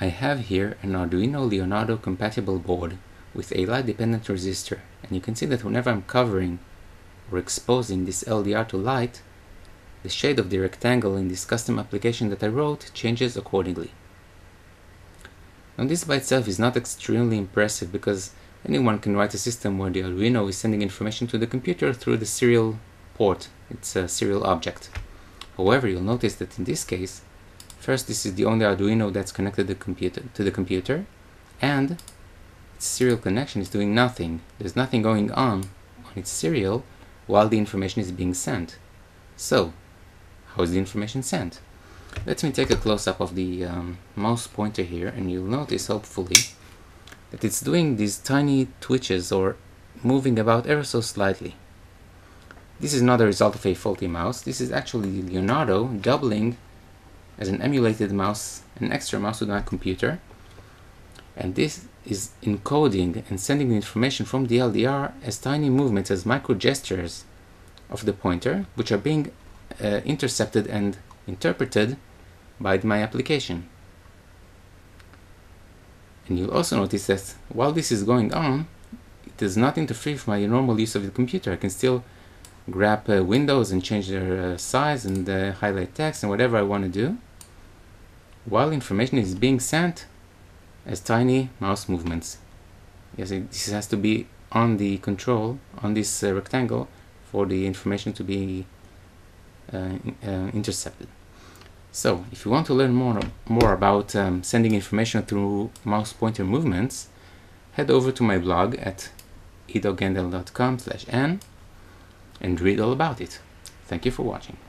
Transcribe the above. I have here an Arduino Leonardo compatible board with a light dependent resistor, and you can see that whenever I'm covering or exposing this LDR to light, the shade of the rectangle in this custom application that I wrote changes accordingly. Now this by itself is not extremely impressive because anyone can write a system where the Arduino is sending information to the computer through the serial port, it's a serial object. However, you'll notice that in this case, first, this is the only Arduino that's connected to the computer, and its serial connection is doing nothing. There's nothing going on its serial while the information is being sent. So, how is the information sent? Let me take a close-up of the mouse pointer here, and you'll notice, hopefully, that it's doing these tiny twitches or moving about ever so slightly. This is not the result of a faulty mouse. This is actually Leonardo doubling as an emulated mouse, an extra mouse to my computer. And this is encoding and sending the information from the LDR as tiny movements, as micro gestures of the pointer, which are being intercepted and interpreted by my application. And you'll also notice that while this is going on, it does not interfere with my normal use of the computer. I can still grab windows and change their size and highlight text and whatever I want to do, while information is being sent as tiny mouse movements. Yes, this has to be on the control, on this rectangle, for the information to be intercepted. So, if you want to learn more about sending information through mouse pointer movements, head over to my blog at edogendel.com/n and read all about it. Thank you for watching.